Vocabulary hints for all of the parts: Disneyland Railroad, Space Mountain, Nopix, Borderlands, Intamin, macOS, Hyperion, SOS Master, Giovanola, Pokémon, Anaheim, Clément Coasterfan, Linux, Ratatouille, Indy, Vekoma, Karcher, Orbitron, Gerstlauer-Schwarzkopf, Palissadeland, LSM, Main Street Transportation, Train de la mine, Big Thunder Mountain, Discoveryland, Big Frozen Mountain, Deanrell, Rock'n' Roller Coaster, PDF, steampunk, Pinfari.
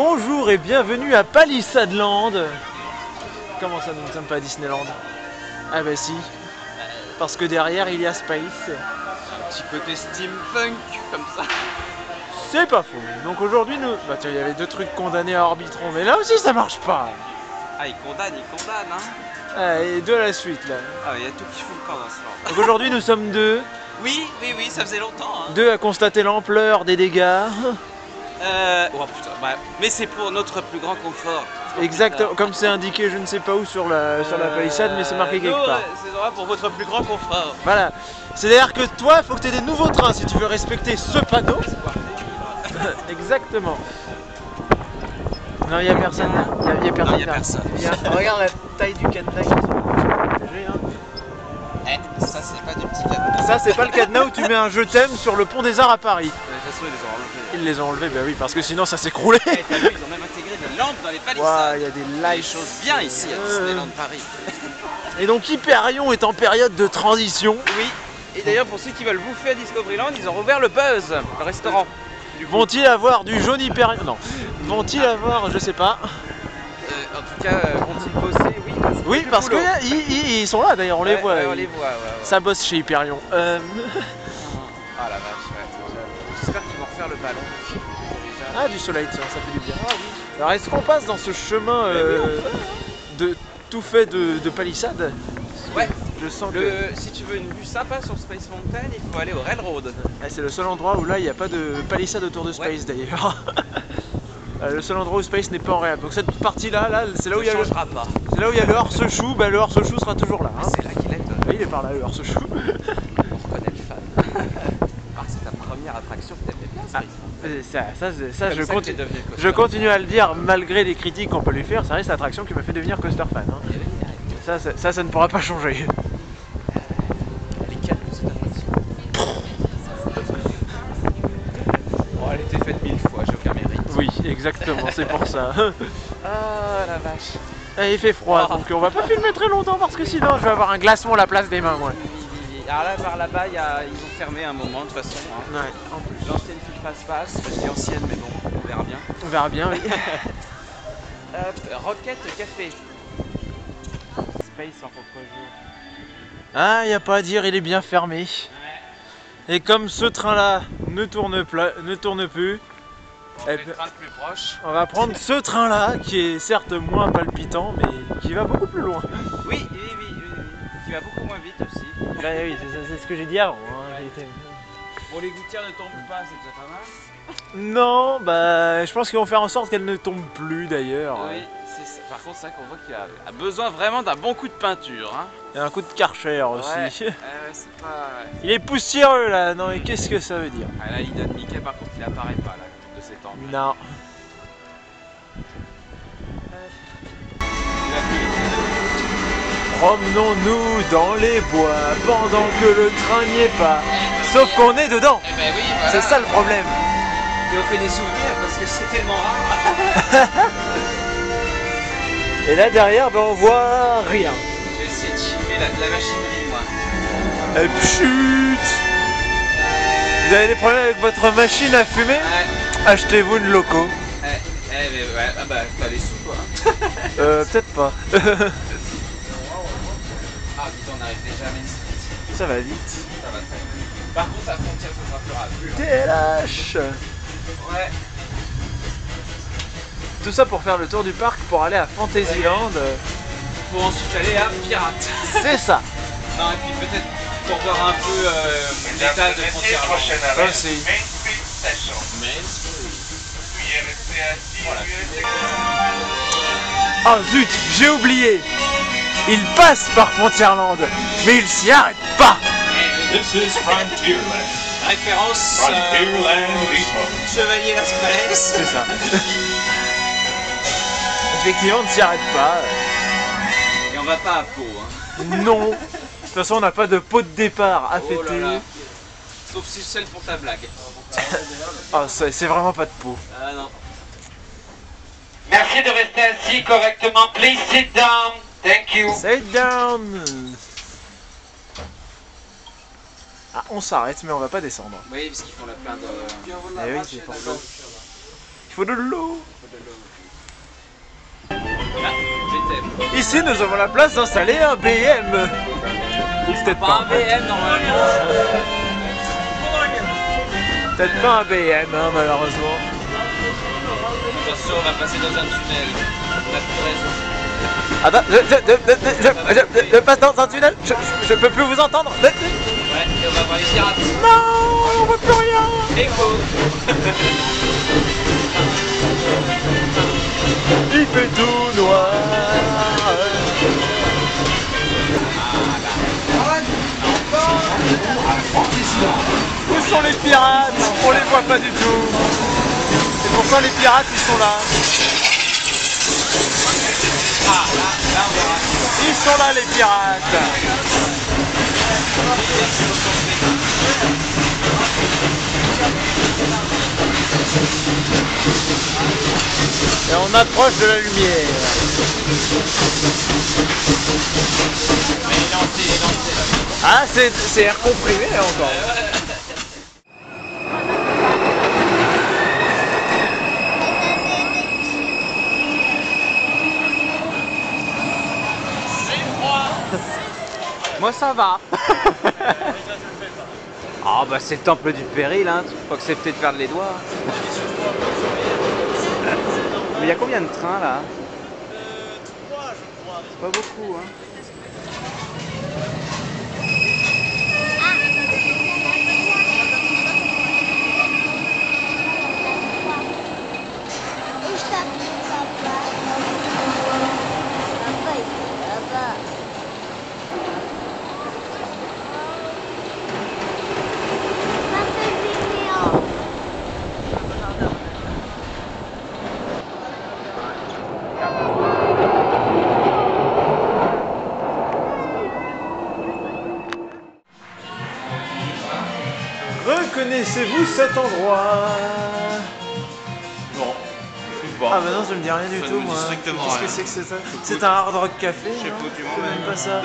Bonjour et bienvenue à Palissadeland. Comment ça, nous ne sommes pas à Disneyland? Ah bah si, parce que derrière il y a Space. Un petit côté steampunk comme ça. C'est pas fou. Donc aujourd'hui nous... Bah tiens, il y avait deux trucs condamnés à Orbitron, mais là aussi ça marche pas. Ah, il condamne hein. Ah, et deux à la suite là. Ah, il y a tout qui fout le camp dans ce moment. Donc aujourd'hui nous sommes deux. Oui, ça faisait longtemps hein. Deux à constater l'ampleur des dégâts. Oh putain, bah, mais c'est pour notre plus grand confort. Exactement, comme c'est indiqué, je ne sais pas où sur la palissade, mais c'est marqué quelque part. C'est vrai, pour votre plus grand confort. Voilà, c'est-à-dire que toi, il faut que tu aies des nouveaux trains si tu veux respecter ce panneau. Exactement. Non, il n'y a personne là. Regarde la taille du cadenas. Ça, c'est pas du petit cadenas. Ça, c'est pas le cadenas où tu mets un je t'aime sur le pont des Arts à Paris. De toute façon, ils les ont enlevés. Ils les ont enlevés, bah oui, parce que sinon ça s'écroulait. Hey, t'as vu, ils ont même intégré des lampes dans les palissades. Il y a des lights. Choses bien ici à Disneyland Paris. Et donc Hyperion est en période de transition. Oui, et d'ailleurs pour ceux qui veulent bouffer à Discoveryland, ils ont rouvert le Buzz, le restaurant. Vont-ils avoir du jaune Hyperion? Non. Vont-ils avoir, je sais pas. En tout cas, vont-ils bosser? Oui, parce qu'ils sont là d'ailleurs, on les voit. On les voit, ouais, ouais. Ça bosse chez Hyperion. Ah la vache, ouais. J'espère qu'ils vont refaire le ballon. Ah, du soleil, tiens, ça fait du bien. Ah, oui. Alors, est-ce qu'on passe dans ce chemin de tout fait de palissade? Ouais. Je sens que... Si tu veux une vue sympa sur Space Mountain, il faut aller au Railroad. Ah, c'est le seul endroit où là, il n'y a pas de palissade autour de Space d'ailleurs. Le seul endroit où Space n'est pas en réhab. Donc cette partie là, c'est là où il y a le... C'est là où il y a le hors-se-chou, bah le hors-se-chou sera toujours là. Hein. C'est là qu'il est. Oui, il est par là le hors-se-chou. On reconnaît le fan. C'est ta première attraction que t'aimais bien, Space. Je continue à le dire malgré les critiques qu'on peut lui faire, ça reste l'attraction qui m'a fait devenir coaster fan. Hein. Ça ne pourra pas changer. Elle est calme cette attraction. Bon, elle était faite 1000 fois, j'ai aucun mérite. Oui, exactement, c'est pour ça. Ah la vache. Et il fait froid, donc on va pas filmer très longtemps parce que sinon je vais avoir un glacement à la place des mains. Ouais. Alors là, par là-bas, ils ont fermé un moment de toute façon. Hein. Ouais, en plus. L'ancienne file passe-passe, enfin, je dis ancienne, mais bon, on verra bien. On verra bien, oui. Rocket Café. Space en contre-jour. Ah, y a pas à dire, il est bien fermé. Ouais. Et comme ce train-là ne tourne plus, on va prendre ce train là qui est certes moins palpitant mais qui va beaucoup plus loin. Oui, qui va beaucoup moins vite aussi. Bah, oui, c'est ce que j'ai dit avant. Hein, ouais. Bon, les gouttières ne tombent pas, c'est déjà pas mal. Non, bah je pense qu'ils vont faire en sorte qu'elles ne tombent plus d'ailleurs. Oui, c'est par contre ça qu'on voit qu'il a besoin vraiment d'un bon coup de peinture. Hein. Et un coup de Karcher aussi. Ouais, c'est pas... Il est poussiéreux là, non mais qu'est-ce que ça veut dire? Ah, la ligne de Mickey par contre il apparaît pas là. Non. Promenons-nous dans les bois pendant que le train n'y est pas. Sauf qu'on est dedans. Eh ben oui, voilà. C'est ça le problème. Et on fait des souvenirs parce que c'est tellement rare. Et là derrière, ben, on voit rien. Je vais essayer de chipper la machinerie, moi. Et pchut! Vous avez des problèmes avec votre machine à fumer? Ouais. Achetez-vous une loco. Mais ouais, ah bah t'as les sous quoi. Peut-être pas. Ah putain, on arrive déjà à Main Street. Ça va vite. Ça va très vite. Par contre la frontière ça sera plus rapide. TLH. Ouais. Tout ça pour faire le tour du parc pour aller à Fantasyland. Pour ensuite aller à Pirate. C'est ça. Non, et puis peut-être pour voir un peu l'état de frontière. Merci. Oh zut, j'ai oublié. Il passe par Frontierland, mais il s'y arrête pas. This is Frontierland. Référence Chevalier Las Palais. C'est ça. Effectivement, on ne s'y arrête pas. Et on va pas à Pau. Hein. Non. De toute façon, on n'a pas de pot de départ à fêter. Là là. Sauf si celle pour ta blague. Ah, c'est vraiment pas de pot. Ah non. Merci de rester assis correctement. Please sit down. Thank you. Sit down. Ah, on s'arrête, mais on va pas descendre. Oui, parce qu'ils font la plein de. Ah oui, c'est pour ça. Il faut de l'eau. Ici, nous avons la place d'installer un BM. Peut-être pas un BM, normalement. Peut-être pas un BM, hein, malheureusement. Attention, on va passer dans un tunnel. Ah bah, je passe dans un tunnel. Je peux plus vous entendre. Ouais, et on va voir les pirates. Non, on voit plus rien. Écho. Il fait tout noir. Où sont les pirates? On les voit pas du tout. C'est pour ça les pirates ils sont là. Ils sont là les pirates. Et on approche de la lumière. Ah, c'est air comprimé encore. C'est froid. Moi ça va. Ah bah c'est le temple du péril, hein. Faut accepter de perdre les doigts. Mais il y a combien de trains là? 3 je crois. C'est pas beaucoup hein. Connaissez-vous cet endroit? Non. Bon. Ah bah non, ça me dit rien du tout moi. Qu'est-ce que c'est que c'est ça? C'est un hard rock café. Je sais pas ça.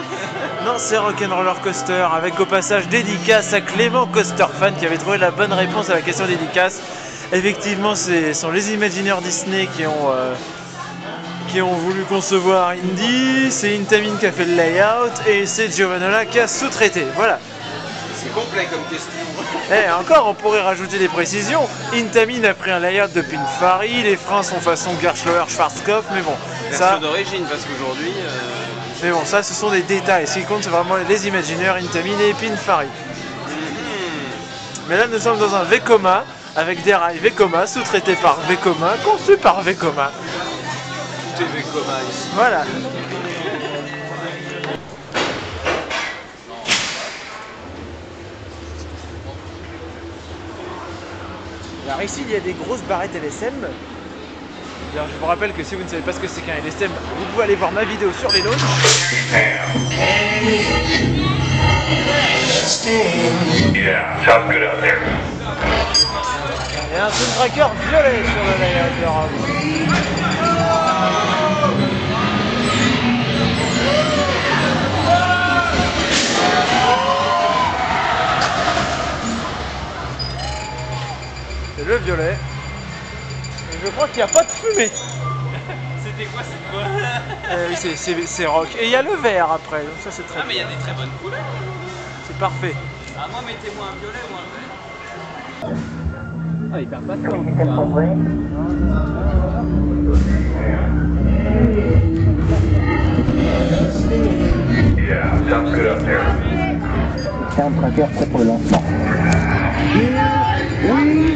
Non, c'est Rock'n' Roller Coaster avec au passage dédicace à Clément Coasterfan qui avait trouvé la bonne réponse à la question dédicace. Effectivement, ce sont les Imagineurs Disney qui ont voulu concevoir Indy, c'est Intamin qui a fait le layout et c'est Giovanola qui a sous-traité. Voilà. C'est complet comme question. Et encore, on pourrait rajouter des précisions. Intamin a pris un layout de Pinfari, les freins sont façon Gerstlauer-Schwarzkopf, mais bon. Version d'origine, parce qu'aujourd'hui. Mais bon, ça, ce sont des détails. Ce qui compte, c'est vraiment les Imagineurs, Intamin et Pinfari. Mais là, nous sommes dans un Vekoma, avec des rails Vekoma, sous-traité par Vekoma, conçu par Vekoma. Tout est Vekoma ici. Voilà. Alors ici il y a des grosses barrettes LSM. Alors je vous rappelle que si vous ne savez pas ce que c'est qu'un LSM, vous pouvez aller voir ma vidéo sur les lots. Et un Sun Tracker violet sur le layout de Rome. Le violet. Et je crois qu'il n'y a pas de fumée. C'était quoi cette couleur? C'est rock. Et il y a le vert après. Donc ça c'est très. Ah mais il y a des très bonnes couleurs. C'est parfait. Ah moi mettez-moi un violet ou un vert. Ah il perd pas de temps. Yeah, sounds good up there. C'est un tracker prêt pour le lancement. Oui.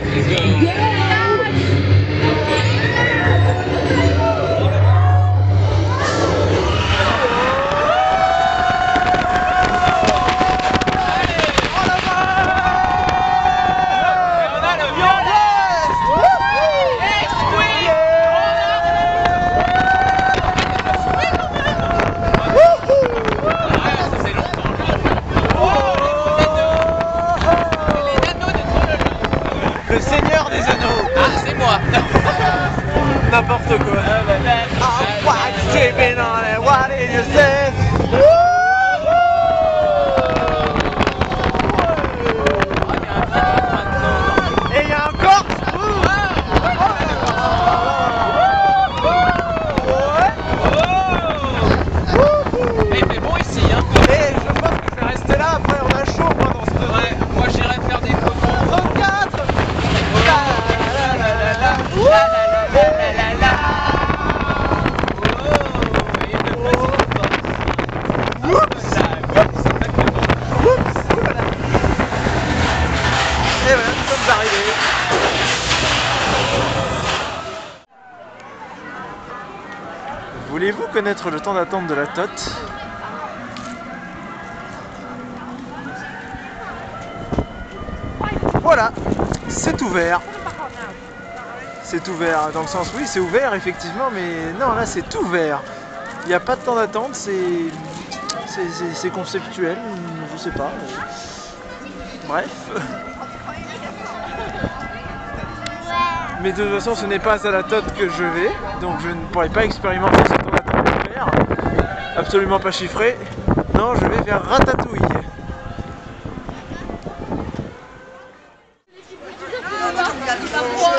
N'importe quoi. Oh, what you tripping on it? What did you say? Et il y a encore. Voulez-vous connaître le temps d'attente de la tote? Voilà, c'est ouvert. C'est ouvert dans le sens, oui, c'est ouvert effectivement, mais non, là c'est ouvert. Il n'y a pas de temps d'attente, c'est conceptuel, je sais pas. Bref. Mais de toute façon, ce n'est pas à la tote que je vais, donc je ne pourrai pas expérimenter ce temps d'attente ouvert. Absolument pas chiffré. Non, je vais vers Ratatouille.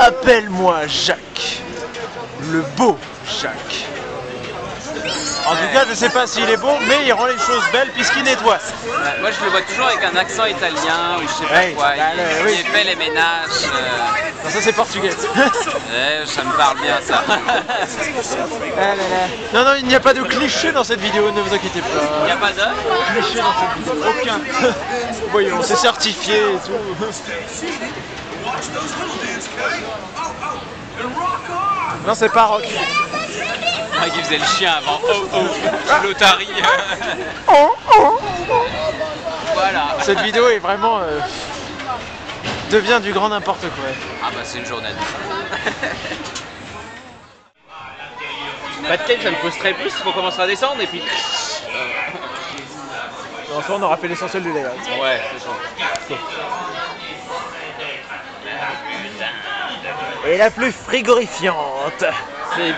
Appelle-moi Jacques, le beau Jacques. En tout cas, je ne sais pas s'il est beau, mais il rend les choses belles puisqu'il nettoie. Moi, je le vois toujours avec un accent italien ou je sais pas quoi. Il fait les ménages. Non, ça c'est portugais. Ouais, ça me parle bien ça. Non, non, il n'y a pas de cliché dans cette vidéo, ne vous inquiétez pas. Il n'y a pas de cliché dans cette vidéo, aucun. Voyons, c'est certifié et tout. Non, c'est pas rock. Ah, qui faisait le chien avant. Oh oh, l'otarie. Oh oh. Voilà. Cette vidéo est vraiment devient du grand n'importe quoi. Ah bah c'est une journée. Pas de tête, ça me posterait plus. Faut commencer à descendre et puis. En fait, on aura fait l'essentiel du dégât. Ouais, c'est ça. Okay. Et la plus frigorifiante, c'est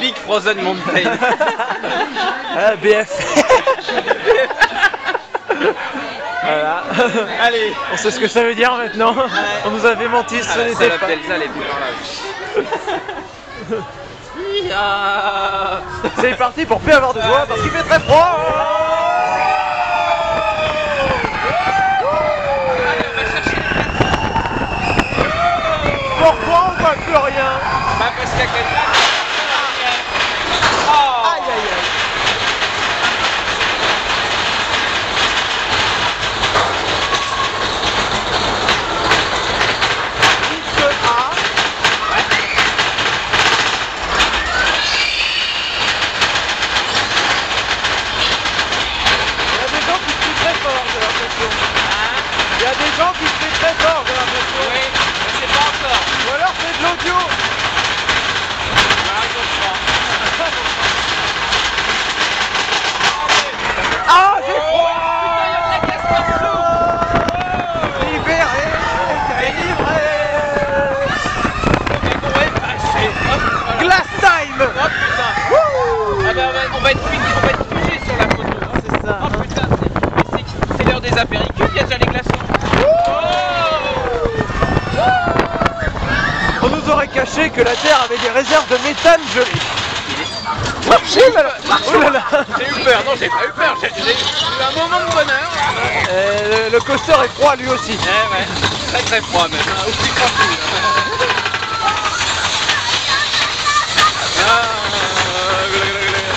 Big Frozen Mountain. Ah, BF. Voilà. Allez, on sait ce que ça veut dire maintenant. Ouais. On nous avait menti, ce n'était pas. Ça, les c'est parti pour plus avoir de doigts parce qu'il fait très froid. Plus rien. Bah parce qu'il y a quelqu'un qui... Oh. Aïe aïe aïe. X A. Il y a des gens qui se très fort, j'ai l'impression. Hein? Il y a des gens qui se très fort, j'ai l'impression. Oui. Ou alors c'est de l'audio. Ah, j'ai froid. Oh, putain, il y a de la glace partout. Libéré, délivré. Glass time. Oh putain. Wouh. Ah ben on va être punis sur la photo. Hein. C'est ça. Oh putain, c'est l'heure des apéricules, il y a déjà les glaçons. Caché que la Terre avait des réserves de méthane gelé. J'ai eu peur, non j'ai pas eu peur, j'ai eu un moment de bonheur. Le coaster est froid lui aussi. Ouais. Très très froid même. Aussi tranquille.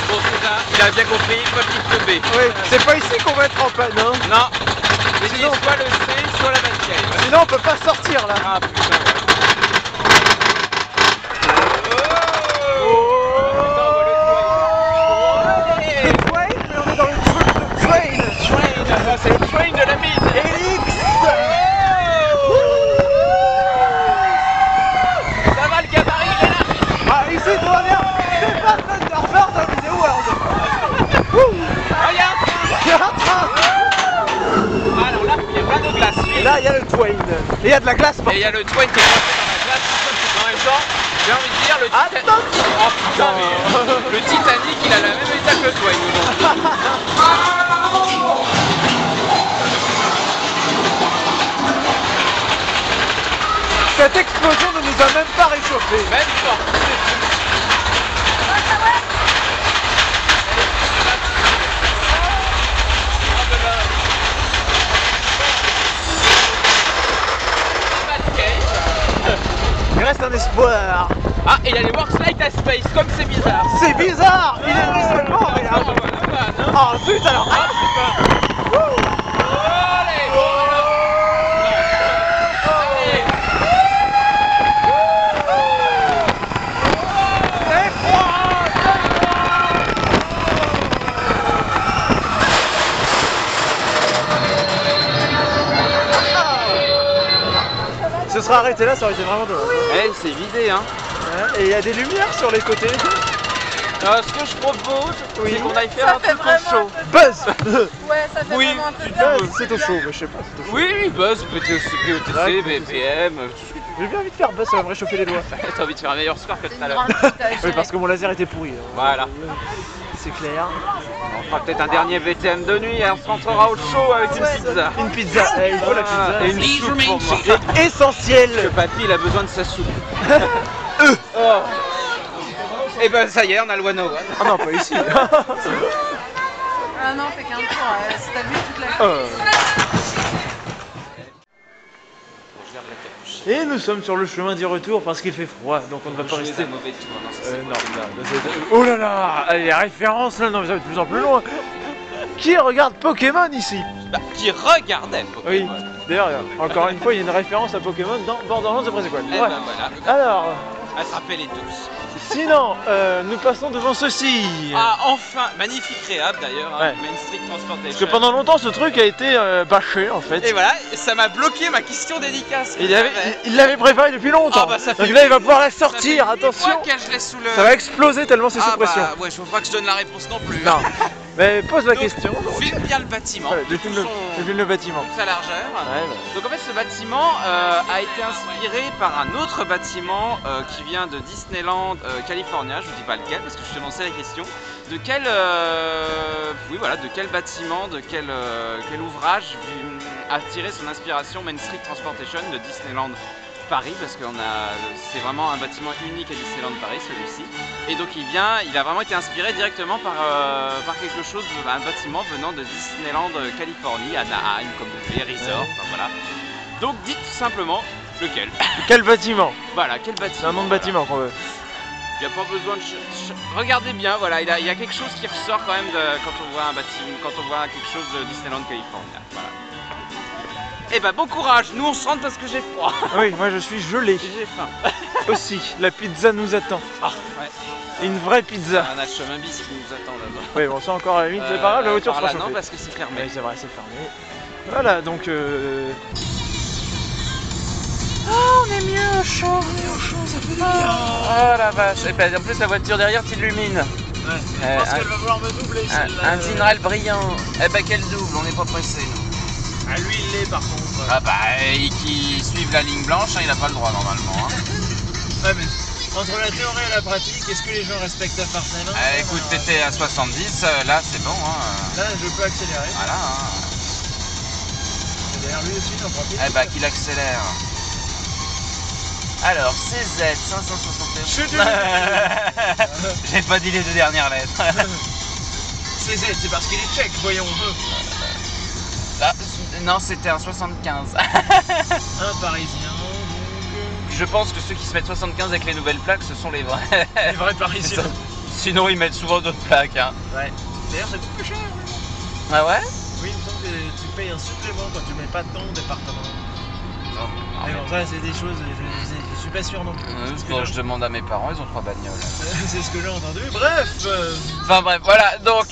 Bon, il a bien compris, pas de petite bébé. Oui, c'est pas ici qu'on va être en panne. Hein. Non. Sinon soit le C, soit la basket. Sinon on peut pas sortir là. Ah putain. C'est le train de la mine. Elix. Ça va le gabarit est là. Ah ici tout va bien. C'est pas Thunder Mountain mais c'est World. Regarde. Alors là il n'y a pas de glace. Et là il y a le train. Et il y a de la glace. Et il y a le train qui est passé dans la glace. En même temps j'ai envie de dire le Titanic. Oh putain mais le Titanic il a la même état que le train. Cette explosion ne nous a même pas réchauffé. Même pas. Il reste un espoir. Ah, il y a les workslide à space, comme c'est bizarre. C'est bizarre. Il est venu seulement, mais là. Oh putain alors. Ah, c'est pas... se serait arrêté là, ça aurait été vraiment drôle. Eh, c'est vidé, hein. Et il y a des lumières sur les côtés. Ce que je propose, c'est qu'on aille faire un truc au chaud. Buzz. Ouais, ça fait vraiment un peu buzz. C'est au chaud, mais je sais pas. Oui, buzz, POTC, BPM, tout ce que tu veux. J'ai bien envie de faire buzz, ça va me réchauffer les doigts. T'as envie de faire un meilleur score que tout à l'heure. Oui, parce que mon laser était pourri. Voilà. C'est clair. On fera peut-être un dernier BTM de nuit et on se rentrera au chaud avec une pizza. Une pizza, il faut la pizza. Et une soupe pour moi. C'est essentiel. Que papy, il a besoin de sa soupe. Et ben ça y est, on a le 101. Ah non, pas ici. Ah non, c'est qu'un tour, c'est à lui toute la Et nous sommes sur le chemin du retour parce qu'il fait froid, donc on ne va pas rester. Oh là là, les références là, non mais ça va de plus en plus loin. Qui regarde Pokémon ici? Bah, qui regardait Pokémon. Oui, d'ailleurs, encore une fois, il y a une référence à Pokémon dans Borderlands de Presse École. Ouais. Ben voilà. Alors, attrapez-les tous. Sinon, nous passons devant ceci. Ah, enfin, magnifique réhab d'ailleurs, hein, Main Street Transportation. Parce que pendant longtemps, ce truc a été bâché en fait. Et voilà, ça m'a bloqué ma question dédicace. Il l'avait préparé depuis longtemps. Ah, bah, ça fait donc là, il va pouvoir la sortir. Attention, ça va exploser tellement c'est sous pression. Ah, bah, ouais, je veux pas que je donne la réponse non plus. Non. Mais pose la question. Filme bien le bâtiment. Voilà, filme le bâtiment. Sa largeur. Ouais, bah. Donc en fait, ce bâtiment a été inspiré par un autre bâtiment qui vient de Disneyland California. Je vous dis pas lequel parce que je te lançais la question. De quel, bâtiment, de quel ouvrage a tiré son inspiration Main Street Transportation de Disneyland Paris, parce que c'est vraiment un bâtiment unique à Disneyland Paris celui-ci, et donc il a vraiment été inspiré directement par quelque chose, un bâtiment venant de Disneyland Californie, Anaheim comme vous voulez, Resort, enfin voilà. Donc dites tout simplement lequel. Quel bâtiment. Voilà, quel bâtiment. C'est un nom de bâtiment qu'on veut. Il n'y a pas besoin de... Regardez bien, voilà, il y a quelque chose qui ressort quand même quand on voit un bâtiment, quand on voit quelque chose de Disneyland Californie, voilà. Eh ben bon courage, nous on se rentre parce que j'ai froid. Oui, moi je suis gelé. J'ai faim. Aussi, la pizza nous attend. Ah ouais. Une vraie pizza. On a chemin bis qui nous attend là-bas. Oui, bon ça encore à la limite, c'est pas grave, la voiture sera chauffée. Non, parce que c'est fermé. Oui, c'est vrai, c'est fermé. Voilà, donc oh, on est mieux au chaud, ça fait du bien. Oh la vache, et ben en plus la voiture derrière t'illumine. Ouais, je pense qu'elle va vouloir me doubler. Un Dinrel brillant. Eh ben qu'elle double, on n'est pas pressé nous. Ah, lui il l'est par contre. Ah bah, et qui suivent la ligne blanche, hein, il n'a pas le droit normalement. Hein. Ouais, mais entre la théorie et la pratique, est-ce que les gens respectent la part? Écoute, t'étais à 70, là c'est bon. Hein. Là je peux accélérer. Voilà. Hein. D'ailleurs lui aussi il en profite. Eh bah, qu'il accélère. Alors, CZ 561. Chut. J'ai pas dit les deux dernières lettres. CZ, c'est parce qu'il est tchèque, voyons. Là, non, c'était un 75. Un parisien. Je pense que ceux qui se mettent 75 avec les nouvelles plaques, ce sont les vrais. Les vrais parisiens. Sinon, ils mettent souvent d'autres plaques. Hein. Ouais. D'ailleurs, c'est beaucoup plus cher. Ah ouais? Oui, il me semble que tu payes un supplément quand tu mets pas ton département. Non, mais bon, ça, c'est des choses, je suis pas sûr non plus. Quand je demande à mes parents, ils ont 3 bagnoles. C'est ce que j'ai entendu. Bref. Enfin bref, voilà. Donc,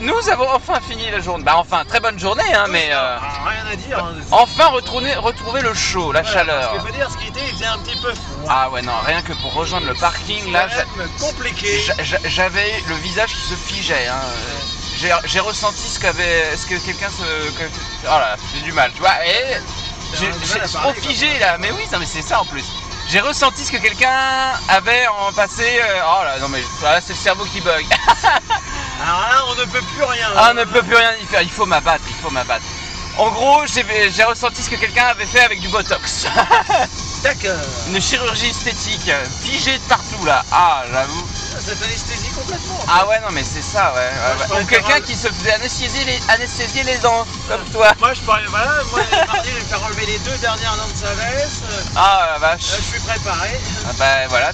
nous avons enfin fini la journée. Bah enfin, très bonne journée, hein, mais... rien à dire. Hein, enfin, retrouver le chaud, la chaleur. Parce que faut dire, ce qui était, il faisait un petit peu froid. Ah ouais, non, rien que pour rejoindre le parking, là... compliqué. J'avais le visage qui se figeait, hein. J'ai ressenti ce que quelqu'un se... Voilà, j'ai du mal, tu vois. Et... J'ai trop figé là, mais oui, mais c'est ça en plus. J'ai ressenti ce que quelqu'un avait en passé. Oh là, non mais là c'est le cerveau qui bug. Alors là, on ne peut plus rien. Ah, on ne peut plus rien y faire. Il faut m'abattre, il faut m'abattre. En gros, j'ai ressenti ce que quelqu'un avait fait avec du botox. D'accord. Une chirurgie esthétique, figée de partout là. Ah, j'avoue. Ça t'anesthésie complètement. En fait. Ah ouais, non mais c'est ça, ouais. Ou quelqu'un qui se faisait anesthésier les dents, comme toi. Moi je parlais, voilà, moi je vais faire enlever les 2 dernières dents de sa veste. Ah la vache. Je suis préparé. Ah bah voilà,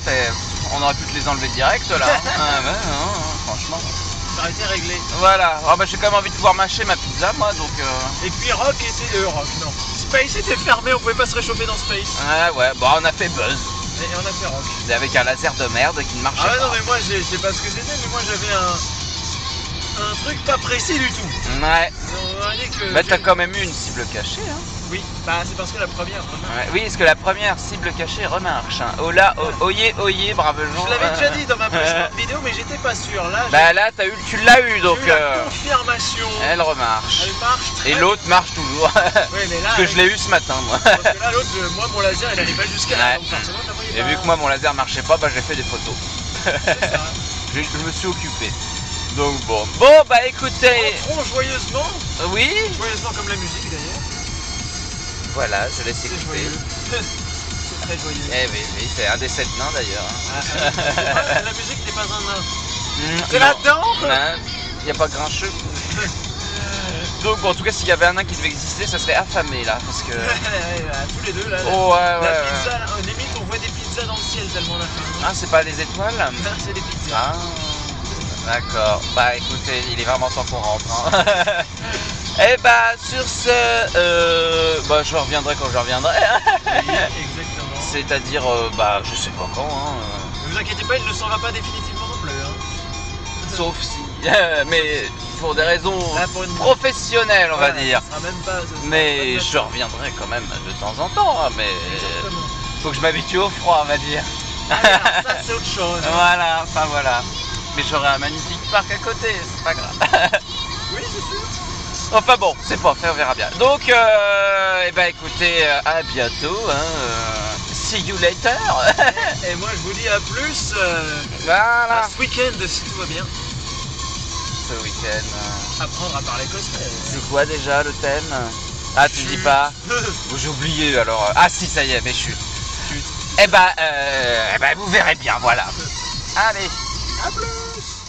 on aurait pu te les enlever direct là. Franchement. Ça aurait été réglé. Voilà, j'ai quand même envie de pouvoir mâcher ma pizza moi, donc... Et puis Rock était... Rock, non. Space était fermé, on pouvait pas se réchauffer dans Space. Ah ouais, bon on a fait Buzz. Et on a fait Rock. Avec un laser de merde qui ne marchait pas. Ah ouais, non mais moi je sais pas ce que c'était, mais moi j'avais un... un truc pas précis du tout. Ouais. Que bah t'as quand même eu une cible cachée, hein. Oui, bah c'est parce que la première remarche. Ouais. Oui, parce que la première cible cachée remarche. Hola, oyez, oyez, brave gens. Je l'avais déjà dit dans ma précédente vidéo, mais j'étais pas sûr. Là, bah là, t'as eu, tu l'as eu, donc. Eu la confirmation. Elle remarche. Elle marche très. Et l'autre marche toujours. Oui, mais là, parce que je l'ai eu ce matin, moi. Parce que là, l'autre, moi, mon laser, il allait pas jusqu'à là. Donc, forcément, et vu que moi, mon laser marchait pas, bah j'ai fait des photos. Je me suis occupé. Donc bon. Bon bah écoutez. Rentrons joyeusement. Oui. Joyeusement comme la musique d'ailleurs. Voilà, je laisse écouter. C'est très joyeux. Eh oui, oui, c'est un des 7 nains d'ailleurs. Ah, la musique n'est pas un nain. Mmh, c'est là-dedans. Il n'y a pas grincheux. Donc bon, en tout cas, s'il y avait un nain qui devait exister, ça serait affamé là. Parce que... tous les deux là. Oh, la pizza, là, limite on voit des pizzas dans le ciel tellement la faim. Ah, c'est pas les étoiles là. Non, c'est des pizzas. Ah. D'accord, bah écoutez, il est vraiment temps qu'on rentre. Hein. Et bah sur ce, bah je reviendrai quand je reviendrai. Oui, exactement. C'est-à-dire, bah je sais pas quand. Ne vous inquiétez pas, il ne s'en va pas définitivement non plus. Hein. Sauf si, mais pour des raisons professionnelles on va dire. Ça sera même pas, mais je reviendrai quand même de temps en temps, hein, mais faut que je m'habitue au froid on va dire. Ah, alors, ça c'est autre chose. Hein. Voilà, enfin voilà. Mais j'aurai un magnifique parc à côté, c'est pas grave. Oui, c'est sûr. Enfin bon, c'est pas fait, on verra bien. Donc, eh ben écoutez, à bientôt. Hein, see you later. Et moi, je vous dis à plus. Voilà. À ce week-end, si tout va bien. Ce week-end. Apprendre à parler cosplay. C'est quoi déjà le thème? Ah, tu dis pas. J'ai oublié alors. Ah si, ça y est, mais chute. Eh ben, vous verrez bien, voilà. Allez. À plus.